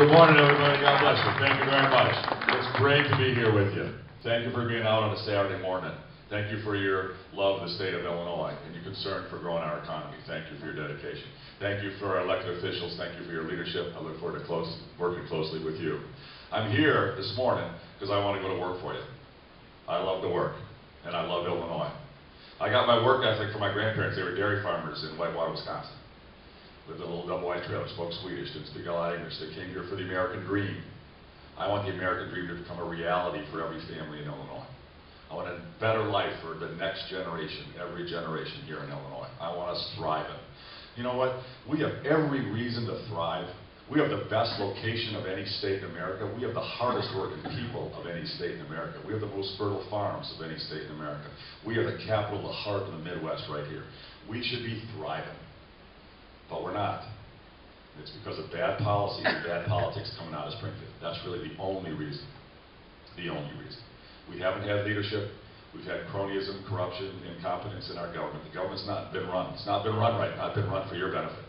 Good morning, everybody. God bless you. Thank you very much. It's great to be here with you. Thank you for being out on a Saturday morning. Thank you for your love of the state of Illinois and your concern for growing our economy. Thank you for your dedication. Thank you for our elected officials. Thank you for your leadership. I look forward to working closely with you. I'm here this morning because I want to go to work for you. I love to work, and I love Illinois. I got my work ethic from my grandparents. They were dairy farmers in Whitewater, Wisconsin. Lived in a little double-wide trailer, spoke Swedish, didn't speak a lot of English. They came here for the American dream. I want the American dream to become a reality for every family in Illinois. I want a better life for the next generation, every generation here in Illinois. I want us thriving. You know what? We have every reason to thrive. We have the best location of any state in America. We have the hardest working people of any state in America. We have the most fertile farms of any state in America. We are the capital, the heart of the Midwest right here. We should be thriving, but we're not. It's because of bad policies and bad politics coming out of Springfield. That's really the only reason, the only reason. We haven't had leadership. We've had cronyism, corruption, incompetence in our government. The government's not been run. It's not been run right. Not been run for your benefit.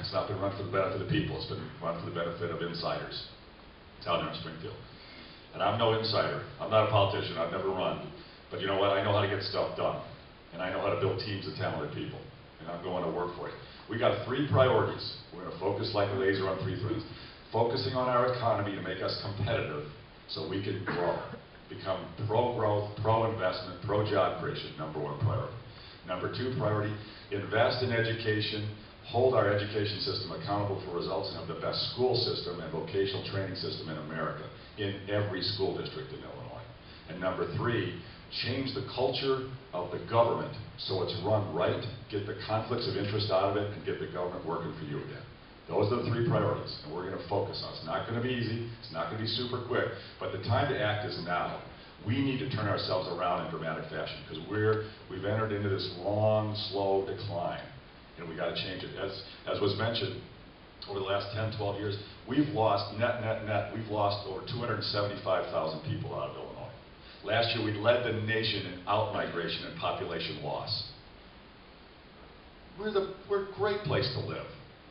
It's not been run for the benefit of the people. It's been run for the benefit of insiders. It's out there in Springfield. And I'm no insider. I'm not a politician. I've never run. But you know what? I know how to get stuff done. And I know how to build teams of talented people. And I'm going to work for it. We got three priorities. We're going to focus like a laser on three things. Focusing on our economy to make us competitive so we can grow. Become pro-growth, pro-investment, pro-job creation, number one priority. Number two priority, invest in education, hold our education system accountable for results, and have the best school system and vocational training system in America, in every school district in Illinois. And number three, change the culture of the government so it's run right, get the conflicts of interest out of it, and get the government working for you again. Those are the three priorities, and we're going to focus on. It's not going to be easy. It's not going to be super quick. But the time to act is now. We need to turn ourselves around in dramatic fashion because we've entered into this long, slow decline, and we've got to change it. As was mentioned, over the last 10, 12 years, we've lost, we've lost over 275,000 people out of Illinois. Last year, we led the nation in out-migration and population loss. We're a great place to live.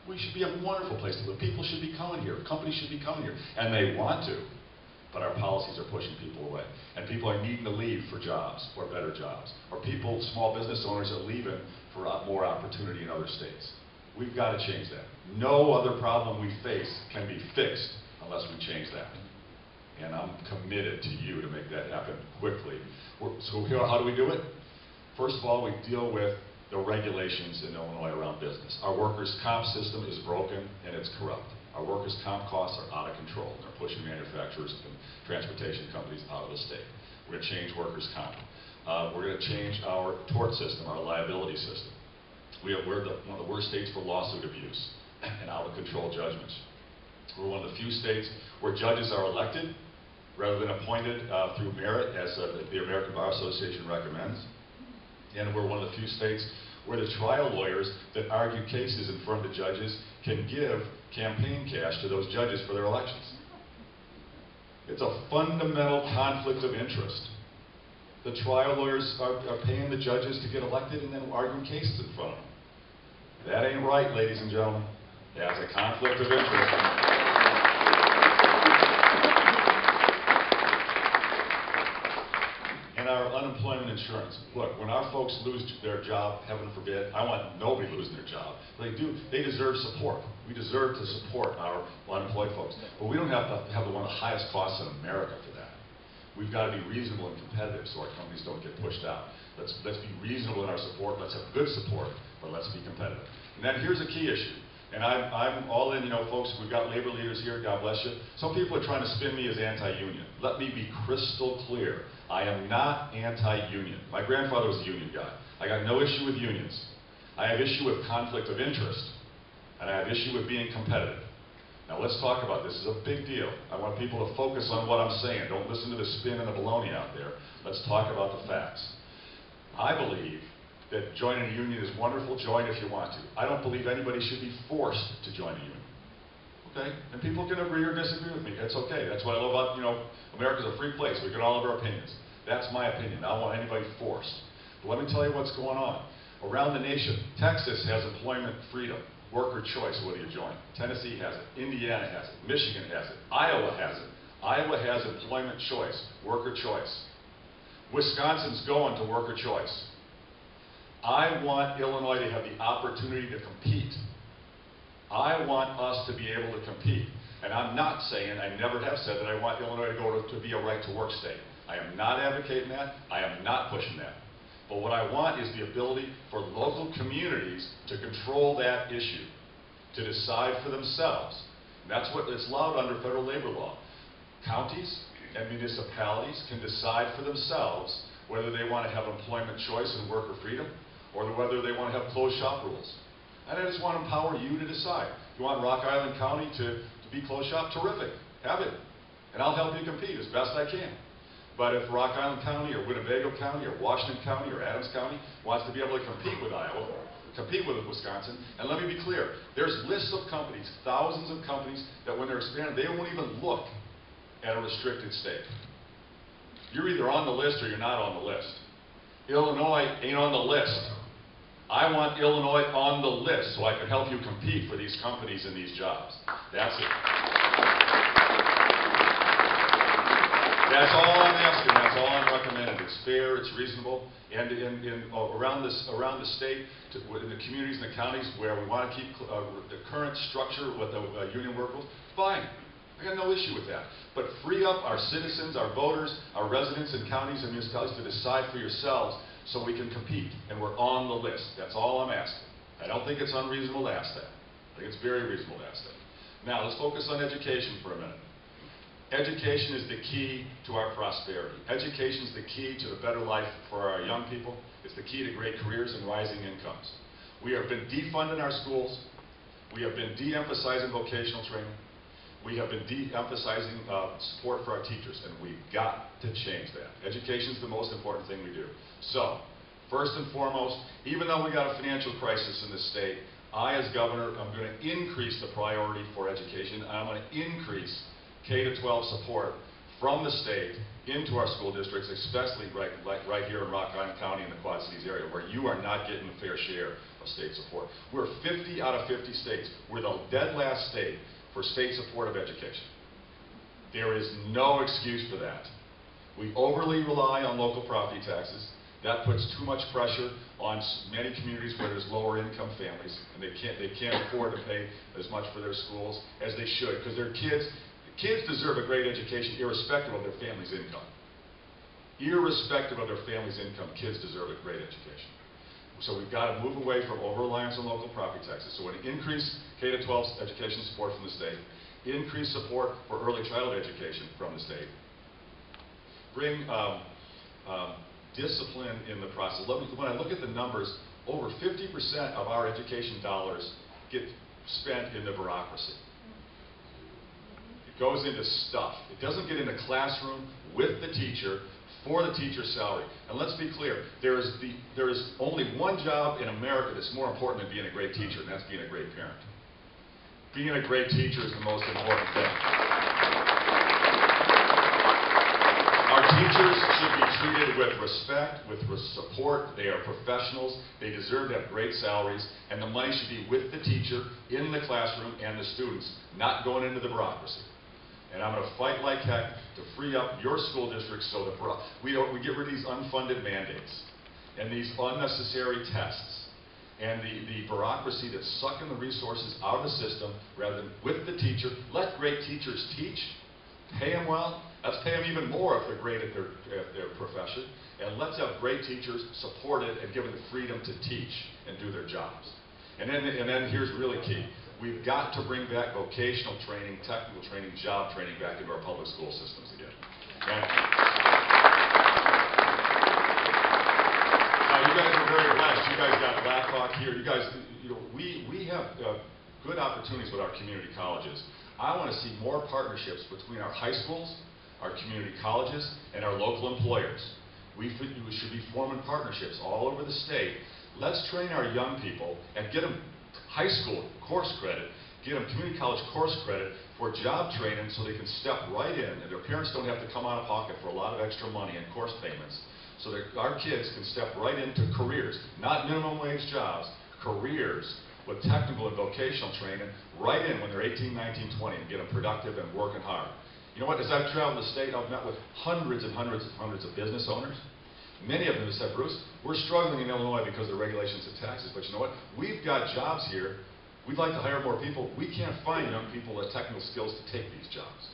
We should be a wonderful place to live. People should be coming here. Companies should be coming here. And they want to, but our policies are pushing people away. And people are needing to leave for jobs or better jobs. Or people, small business owners, are leaving for more opportunity in other states. We've got to change that. No other problem we face can be fixed unless we change that. And I'm committed to you to make that happen quickly. So how do we do it? First of all, we deal with the regulations in Illinois around business. Our workers' comp system is broken and it's corrupt. Our workers' comp costs are out of control. They're pushing manufacturers and transportation companies out of the state. We're going to change workers' comp. We're going to change our tort system, our liability system. We're one of the worst states for lawsuit abuse and out of control judgments. We're one of the few states where judges are elected rather than appointed through merit as the American Bar Association recommends. And we're one of the few states where the trial lawyers that argue cases in front of the judges can give campaign cash to those judges for their elections. It's a fundamental conflict of interest. The trial lawyers are paying the judges to get elected and then arguing cases in front of them. That ain't right, ladies and gentlemen. That's a conflict of interest. Our unemployment insurance. Look, when our folks lose their job, heaven forbid, I want nobody losing their job. They do. They deserve support. We deserve to support our unemployed folks. But we don't have to have one of the highest costs in America for that. We've got to be reasonable and competitive so our companies don't get pushed out. Let's be reasonable in our support. Let's have good support, but let's be competitive. And then here's a key issue. And I'm all in, you know, folks, we've got labor leaders here, God bless you. Some people are trying to spin me as anti-union. Let me be crystal clear. I am not anti-union. My grandfather was a union guy. I got no issue with unions. I have issue with conflict of interest, and I have issue with being competitive. Now let's talk about this. It's a big deal. I want people to focus on what I'm saying. Don't listen to the spin and the baloney out there. Let's talk about the facts. I believe that joining a union is wonderful. Join if you want to. I don't believe anybody should be forced to join a union. Okay? And people can agree or disagree with me. It's okay. That's what I love about, you know, America's a free place. We get all of our opinions. That's my opinion. I don't want anybody forced. But let me tell you what's going on. Around the nation, Texas has employment freedom. Worker choice, what do you join? Tennessee has it, Indiana has it, Michigan has it, Iowa has it. Iowa has employment choice, worker choice. Wisconsin's going to worker choice. I want Illinois to have the opportunity to compete. I want us to be able to compete. And I'm not saying, I never have said that I want Illinois to go to be a right to work state. I am not advocating that. I am not pushing that. But what I want is the ability for local communities to control that issue, to decide for themselves. And that's what it's allowed under federal labor law. Counties and municipalities can decide for themselves whether they want to have employment choice and worker freedom, or whether they want to have closed shop rules. And I just want to empower you to decide. You want Rock Island County to be closed shop? Terrific. Have it. And I'll help you compete as best I can. But if Rock Island County or Winnebago County or Washington County or Adams County wants to be able to compete with Iowa, compete with Wisconsin, and let me be clear, there's lists of companies, thousands of companies, that when they're expanding, they won't even look at a restricted state. You're either on the list or you're not on the list. Illinois ain't on the list. I want Illinois on the list so I can help you compete for these companies and these jobs. That's it. That's all I'm asking, that's all I'm recommending. It's fair, it's reasonable, and around the state, in the communities and the counties where we want to keep the current structure with the union workers, fine. I got no issue with that. But free up our citizens, our voters, our residents in counties and municipalities to decide for yourselves so we can compete, and we're on the list. That's all I'm asking. I don't think it's unreasonable to ask that. I think it's very reasonable to ask that. Now, let's focus on education for a minute. Education is the key to our prosperity. Education is the key to the better life for our young people. It's the key to great careers and rising incomes. We have been defunding our schools. We have been de-emphasizing vocational training. We have been de-emphasizing support for our teachers, and we've got to change that. Education is the most important thing we do. So, first and foremost, even though we got a financial crisis in this state, I, as governor, I'm going to increase the priority for education, and I'm going to increase K-12 support from the state into our school districts, especially right here in Rock Island County in the Quad Cities area, where you are not getting a fair share of state support. We're 50 out of 50 states. We're the dead last state for state support of education. There is no excuse for that. We overly rely on local property taxes. That puts too much pressure on many communities where there's lower income families, and they can't afford to pay as much for their schools as they should, because their kids deserve a great education irrespective of their family's income. Irrespective of their family's income, kids deserve a great education. So we've got to move away from over-reliance on local property taxes. So we're going to increase K-12 education support from the state, increase support for early childhood education from the state, bring discipline in the process. When I look at the numbers, over 50% of our education dollars get spent in the bureaucracy. Goes into stuff. It doesn't get in the classroom with the teacher for the teacher's salary. And let's be clear, there is only one job in America that's more important than being a great teacher, and that's being a great parent. Being a great teacher is the most important thing. Our teachers should be treated with respect, with support. They are professionals. They deserve to have great salaries, and the money should be with the teacher, in the classroom, and the students, not going into the bureaucracy. And I'm going to fight like heck to free up your school districts so that we get rid of these unfunded mandates and these unnecessary tests and the bureaucracy that's sucking the resources out of the system rather than with the teacher. Let great teachers teach. Pay them well. Let's pay them even more if they're great at their profession. And let's have great teachers supported and given the freedom to teach and do their jobs. And then here's really key. We've got to bring back vocational training, technical training, job training back into our public school systems again. Now, you guys are very blessed. You guys got Black Hawk here. You guys, we have good opportunities with our community colleges. I want to see more partnerships between our high schools, our community colleges, and our local employers. We should be forming partnerships all over the state. Let's train our young people and get them high school course credit, get them community college course credit for job training so they can step right in, and their parents don't have to come out of pocket for a lot of extra money and course payments, so that our kids can step right into careers, not minimum wage jobs, careers with technical and vocational training right in when they're 18, 19, 20 and get them productive and working hard. You know what, as I've traveled the state, I've met with hundreds and hundreds and hundreds of business owners. Many of them have said, Bruce, we're struggling in Illinois because of the regulations and taxes, but you know what? We've got jobs here. We'd like to hire more people. We can't find young people with technical skills to take these jobs.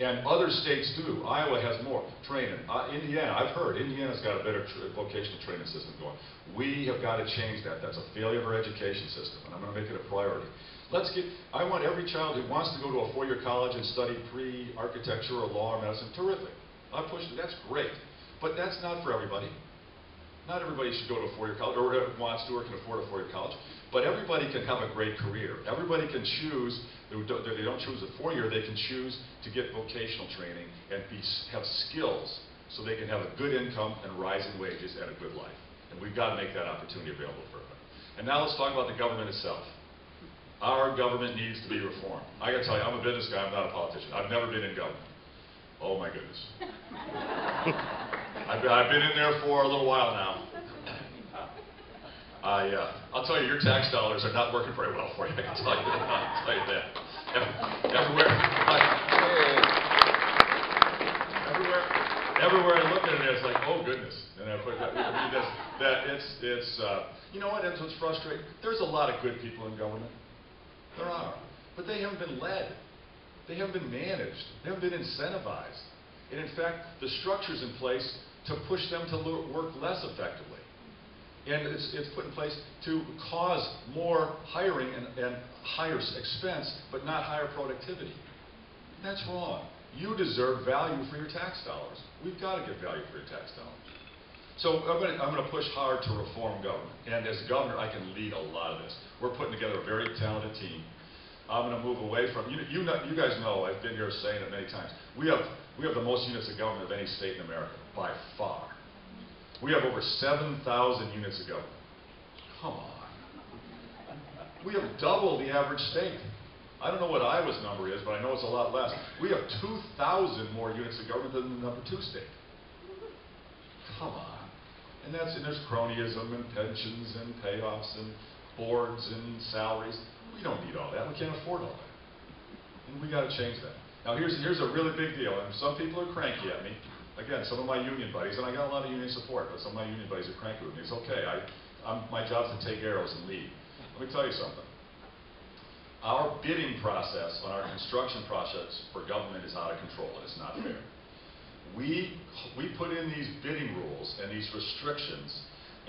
And other states do. Iowa has more training. Indiana, I've heard, Indiana's got a better vocational training system going. We have got to change that. That's a failure of our education system, and I'm going to make it a priority. Let's get, I want every child who wants to go to a four-year college and study pre-architecture or law or medicine, terrific. I push it, that's great. But that's not for everybody. Not everybody should go to a four-year college, or wants to, or can afford a four-year college. But everybody can have a great career. Everybody can choose, they don't choose a four-year, they can choose to get vocational training and have skills so they can have a good income and rising wages and a good life. And we've got to make that opportunity available for them. And now let's talk about the government itself. Our government needs to be reformed. I gotta tell you, I'm a business guy, I'm not a politician. I've never been in government. Oh my goodness. I've been in there for a little while now. I'll tell you, your tax dollars are not working very well for you, I can tell you that. I'll tell you that. Everywhere I look at it, it's like, oh goodness. And I put that, you know what, that's what's frustrating. There's a lot of good people in government. There are. But they haven't been led. They haven't been managed. They haven't been incentivized. And in fact, the structure's in place to push them to work less effectively. And it's put in place to cause more hiring and higher expense, but not higher productivity. That's wrong. You deserve value for your tax dollars. We've got to give value for your tax dollars. So I'm going to push hard to reform government. And as governor, I can lead a lot of this. We're putting together a very talented team. I'm going to move away from, you guys know, I've been here saying it many times, we have the most units of government of any state in America, by far. We have over 7,000 units of government. Come on. We have double the average state. I don't know what Iowa's number is, but I know it's a lot less. We have 2,000 more units of government than the number two state. Come on. And there's cronyism and pensions and payoffs and boards and salaries. We don't need all that. We can't afford all that. And we got to change that. Now here's a really big deal, and some people are cranky at me. Again, some of my union buddies, and I got a lot of union support, but some of my union buddies are cranky with me. It's okay, my job's to take arrows and lead. Let me tell you something. Our bidding process on our construction projects for government is out of control, and it's not fair. We put in these bidding rules and these restrictions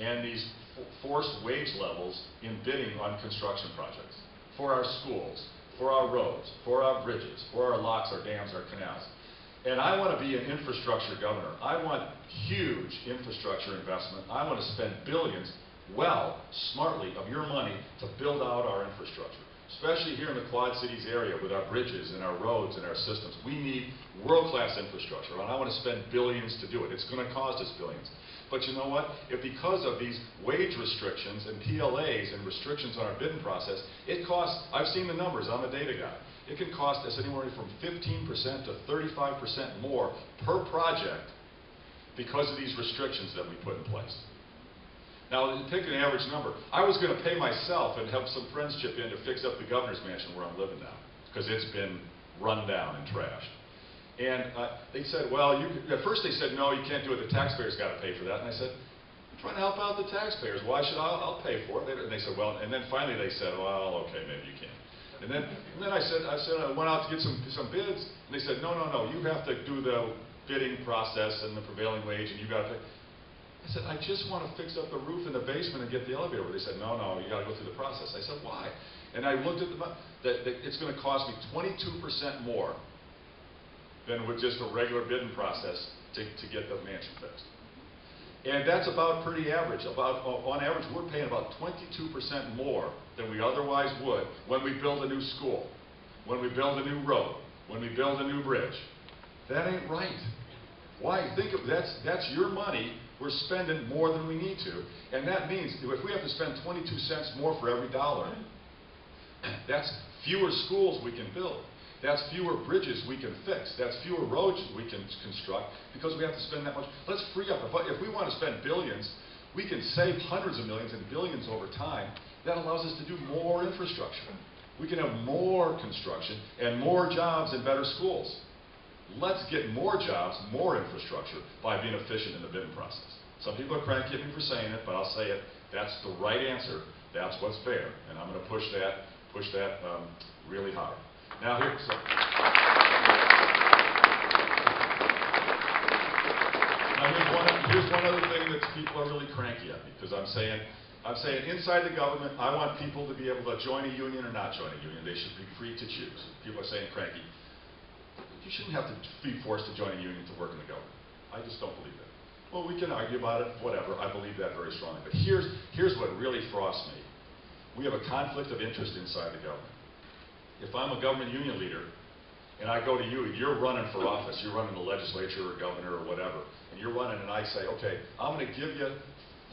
and these forced wage levels in bidding on construction projects for our schools, for our roads, for our bridges, for our locks, our dams, our canals. And I want to be an infrastructure governor. I want huge infrastructure investment. I want to spend billions, well, smartly, of your money to build out our infrastructure, especially here in the Quad Cities area with our bridges and our roads and our systems. We need world-class infrastructure, and I want to spend billions to do it. It's going to cost us billions. But you know what? If because of these wage restrictions and PLAs and restrictions on our bidding process, it costs, I've seen the numbers, I'm a data guy. It can cost us anywhere from 15% to 35% more per project because of these restrictions that we put in place. Now, pick an average number. I was going to pay myself and help some friends chip in to fix up the governor's mansion where I'm living now, because it's been run down and trashed. And they said, well, at first they said, no, you can't do it. The taxpayer's got to pay for that. And I said, I'm trying to help out the taxpayers. Why should I'll pay for it? And they said, well, and then finally they said, well, okay, maybe you can. And then I said, I went out to get some bids, and they said, no, you have to do the bidding process and the prevailing wage, and you got to pay. I said, I just want to fix up the roof in the basement and get the elevator. They said, no, you got to go through the process. I said, why? And I looked at that it's going to cost me 22% more than with just a regular bidding process to get the mansion fixed. And that's about pretty average. On average, we're paying about 22% more than we otherwise would when we build a new school, when we build a new road, when we build a new bridge. That ain't right. Why? Think of that's your money. We're spending more than we need to. And that means if we have to spend 22 cents more for every dollar, that's fewer schools we can build. That's fewer bridges we can fix. That's fewer roads we can construct because we have to spend that much. Let's free up. If we want to spend billions, we can save hundreds of millions and billions over time That allows us to do more infrastructure. We can have more construction and more jobs and better schools. Let's get more jobs, more infrastructure by being efficient in the bidding process. Some people are cranky at me for saying it, but I'll say it. That's the right answer. That's what's fair. And I'm going to push that really hard. Now here, so here's one other thing that people are really cranky at me, because I'm saying inside the government, I want people to be able to join a union or not join a union. They should be free to choose. People are saying cranky. You shouldn't have to be forced to join a union to work in the government. I just don't believe that. Well, we can argue about it, whatever. I believe that very strongly. But here's what really frosts me. We have a conflict of interest inside the government. If I'm a government union leader, and I go to you, and you're running for office, you're running the legislature or governor or whatever, and you're running, and I say, okay, I'm going to give you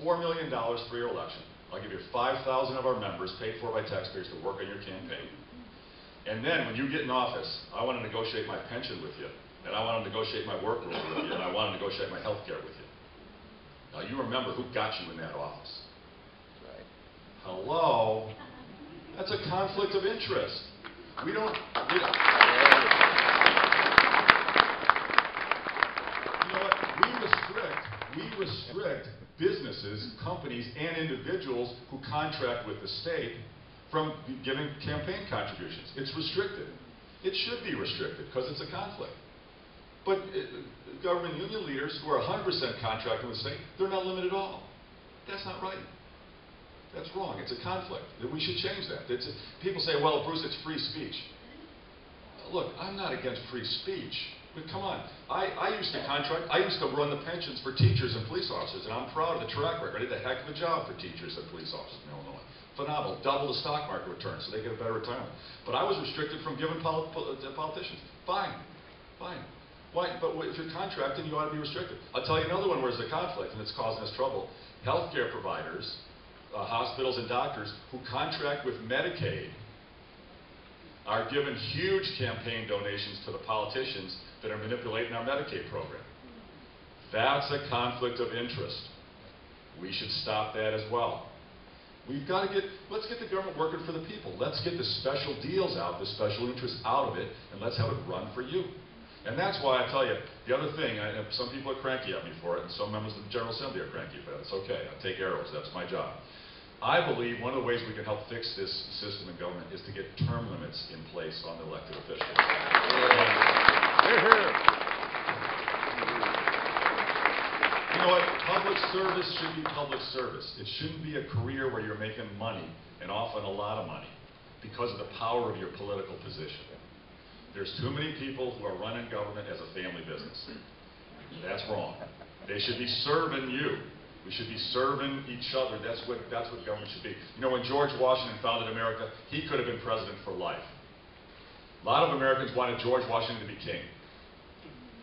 $4 million for your election. I'll give you 5,000 of our members, paid for by taxpayers, to work on your campaign. And then when you get in office, I want to negotiate my pension with you, and I want to negotiate my work rules with you, and I want to negotiate my health care with you. Now you remember who got you in that office. Right. Hello? That's a conflict of interest. We don't... You know what? We restrict businesses, companies, and individuals who contract with the state from giving campaign contributions. It's restricted. It should be restricted because it's a conflict. But government union leaders who are 100% contracting with the state, they're not limited at all. That's not right. That's wrong. It's a conflict. We should change that. People say, well, Bruce, it's free speech. Look, I'm not against free speech. But come on, I used to contract, I used to run the pensions for teachers and police officers, and I'm proud of the track record. I did a heck of a job for teachers and police officers in Illinois. Phenomenal, double the stock market return, so they get a better retirement. But I was restricted from giving politicians. Fine. Why? But if you're contracting, you ought to be restricted. I'll tell you another one where there's a conflict, and it's causing us trouble. Healthcare providers, hospitals and doctors who contract with Medicaid are given huge campaign donations to the politicians that are manipulating our Medicaid program. That's a conflict of interest. We should stop that as well. We've got to let's get the government working for the people. Let's get the special deals out, the special interests out of it, and let's have it run for you. And that's why I tell you, the other thing, some people are cranky at me for it, and some members of the General Assembly are cranky for it. It's okay, I'll take arrows, that's my job. I believe one of the ways we can help fix this system in government is to get term limits in place on the elected officials. You know what? Public service should be public service. It shouldn't be a career where you're making money, and often a lot of money, because of the power of your political position. There's too many people who are running government as a family business. That's wrong. They should be serving you. We should be serving each other. That's what government should be. You know, when George Washington founded America, he could have been president for life. A lot of Americans wanted George Washington to be king.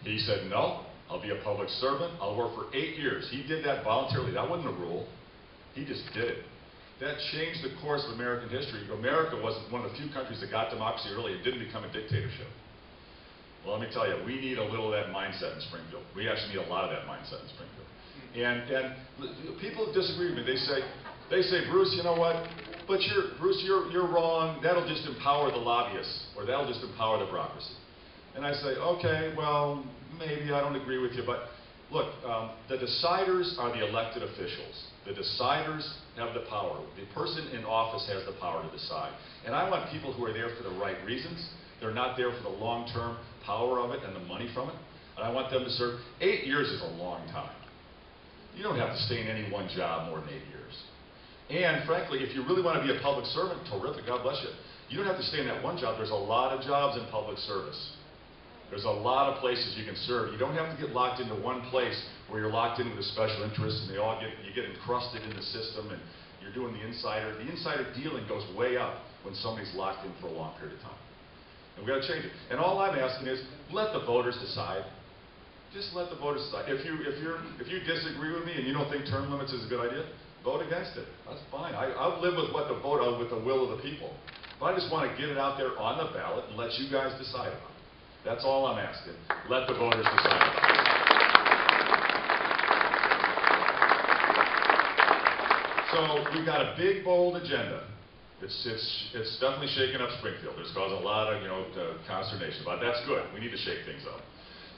He said, no, I'll be a public servant. I'll work for 8 years. He did that voluntarily. That wasn't a rule. He just did it. That changed the course of American history. America was one of the few countries that got democracy early and didn't become a dictatorship. Well, let me tell you, we need a little of that mindset in Springfield. We actually need a lot of that mindset in Springfield. And people disagree with me. They say, Bruce, you know what? But Bruce, you're wrong. That'll just empower the lobbyists, or that'll just empower the bureaucracy. And I say, okay, well, maybe I don't agree with you, but look, the deciders are the elected officials. The deciders have the power. The person in office has the power to decide. And I want people who are there for the right reasons. They're not there for the long-term power of it and the money from it. And I want them to serve. 8 years is a long time. You don't have to stay in any one job more than 8 years. And frankly, if you really want to be a public servant, terrific, God bless you. You don't have to stay in that one job. There's a lot of jobs in public service. There's a lot of places you can serve. You don't have to get locked into one place where you're locked into the special interests and you get encrusted in the system and you're doing the insider. The insider dealing goes way up when somebody's locked in for a long period of time. And we've got to change it. And all I'm asking is, let the voters decide. Just let the voters decide. If you disagree with me and you don't think term limits is a good idea, vote against it. That's fine. I'll live with what the vote of, with the will of the people. But I just want to get it out there on the ballot and let you guys decide about it. That's all I'm asking. Let the voters decide about it. So we've got a big, bold agenda. It's definitely shaking up Springfield. It's caused a lot of consternation about it. That's good. We need to shake things up.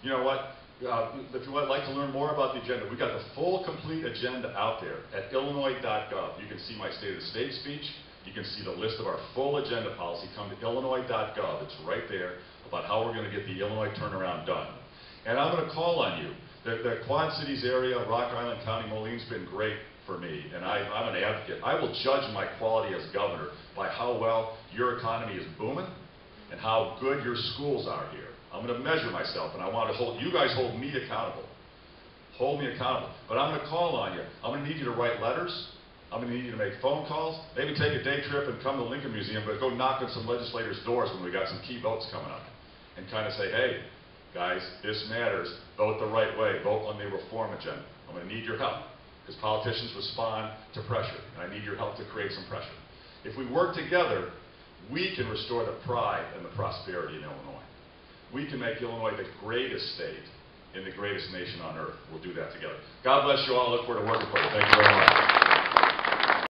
You know what? If you would like to learn more about the agenda, we've got the full, complete agenda out there at Illinois.gov. You can see my State of the State speech. You can see the list of our full agenda policy. Come to Illinois.gov. It's right there about how we're going to get the Illinois turnaround done. And I'm going to call on you. The Quad Cities area, Rock Island County, Moline's been great for me, and I'm an advocate. I will judge my quality as governor by how well your economy is booming and how good your schools are here. I'm going to measure myself, and I want to hold you guys hold me accountable. Hold me accountable. But I'm going to call on you. I'm going to need you to write letters. I'm going to need you to make phone calls. Maybe take a day trip and come to the Lincoln Museum, but go knock on some legislators' doors when we got some key votes coming up, and kind of say, hey, guys, this matters. Vote the right way. Vote on the reform agenda. I'm going to need your help, because politicians respond to pressure, and I need your help to create some pressure. If we work together, we can restore the pride and the prosperity in Illinois. We can make Illinois the greatest state in the greatest nation on earth. We'll do that together. God bless you all. I look forward to working with you. Thank you very much.